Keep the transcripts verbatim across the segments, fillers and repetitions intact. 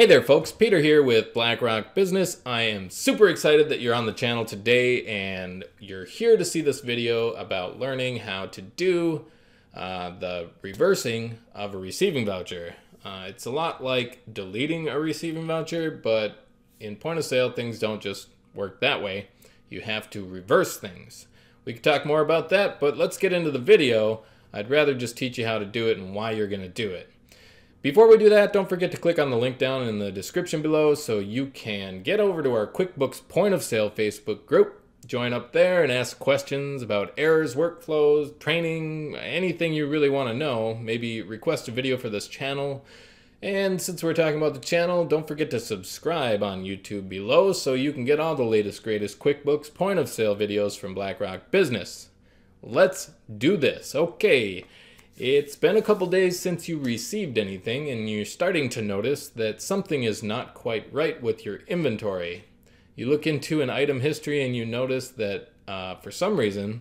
Hey there folks, Peter here with BlackRock Business. I am super excited that you're on the channel today and you're here to see this video about learning how to do uh, the reversing of a receiving voucher. Uh, it's a lot like deleting a receiving voucher, but in point of sale, things don't just work that way. You have to reverse things. We could talk more about that, but let's get into the video. I'd rather just teach you how to do it and why you're gonna do it. Before we do that, don't forget to click on the link down in the description below so you can get over to our QuickBooks Point of Sale Facebook group, join up there and ask questions about errors, workflows, training, anything you really want to know. Maybe request a video for this channel. And since we're talking about the channel, don't forget to subscribe on YouTube below so you can get all the latest, greatest QuickBooks Point of Sale videos from BlackRock Business. Let's do this. Okay. It's been a couple days since you received anything and you're starting to notice that something is not quite right with your inventory. You look into an item history and you notice that uh, for some reason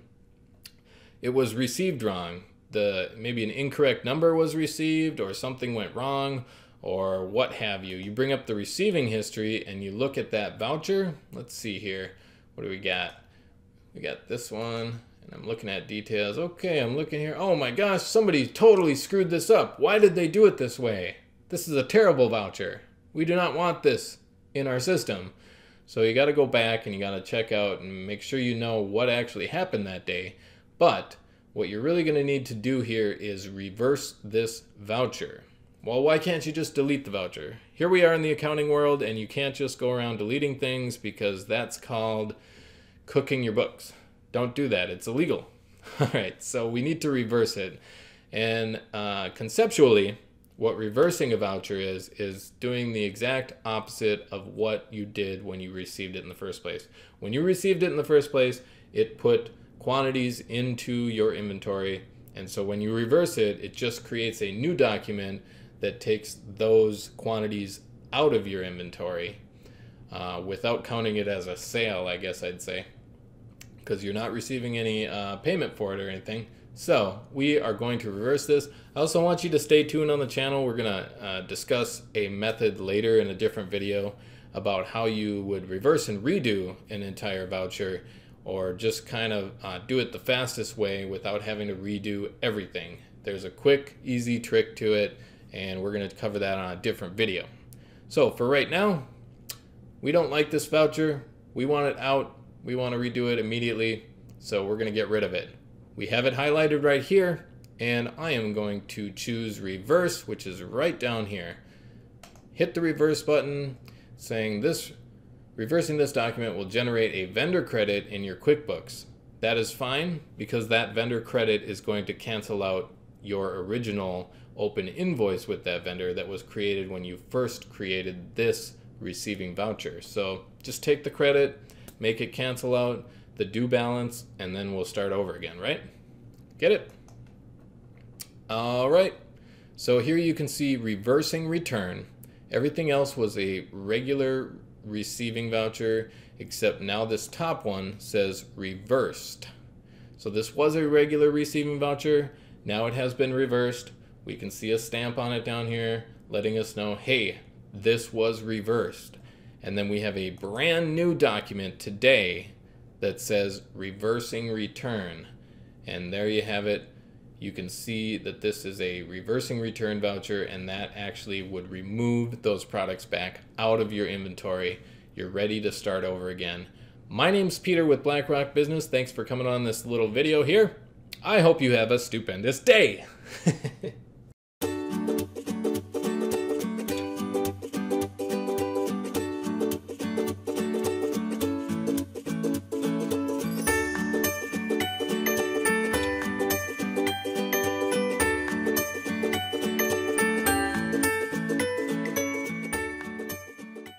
it was received wrong. The maybe an incorrect number was received or something went wrong or what have you. You bring up the receiving history and you look at that voucher. Let's see here. What do we got? We got this one. I'm looking at details. Okay, I'm looking here. Oh my gosh, somebody totally screwed this up. Why did they do it this way? This is a terrible voucher. We do not want this in our system. So you got to go back and you got to check out and make sure you know what actually happened that day. But what you're really going to need to do here is reverse this voucher. Well, why can't you just delete the voucher? Here we are in the accounting world and you can't just go around deleting things because that's called cooking your books. Don't do that, it's illegal. All right, so we need to reverse it. And uh, conceptually, what reversing a voucher is, is doing the exact opposite of what you did when you received it in the first place. When you received it in the first place, it put quantities into your inventory. And so when you reverse it, it just creates a new document that takes those quantities out of your inventory uh, without counting it as a sale, I guess I'd say, because you're not receiving any uh, payment for it or anything. So we are going to reverse this. I also want you to stay tuned on the channel. We're gonna uh, discuss a method later in a different video about how you would reverse and redo an entire voucher or just kind of uh, do it the fastest way without having to redo everything. There's a quick, easy trick to it and we're gonna cover that on a different video. So for right now, we don't like this voucher. We want it out. We want to redo it immediately, so we're going to get rid of it. We have it highlighted right here, and I am going to choose reverse, which is right down here. Hit the reverse button, saying this, reversing this document will generate a vendor credit in your QuickBooks. That is fine, because that vendor credit is going to cancel out your original open invoice with that vendor that was created when you first created this receiving voucher. So just take the credit, make it cancel out the due balance, and then we'll start over again, right? Get it? All right, so here you can see reversing return. Everything else was a regular receiving voucher, except now this top one says reversed. So this was a regular receiving voucher. Now it has been reversed. We can see a stamp on it down here, letting us know, hey, this was reversed. And then we have a brand new document today that says reversing return. And there you have it. You can see that this is a reversing return voucher and that actually would remove those products back out of your inventory. You're ready to start over again. My name's Peter with BlackRock Business. Thanks for coming on this little video here. I hope you have a stupendous day.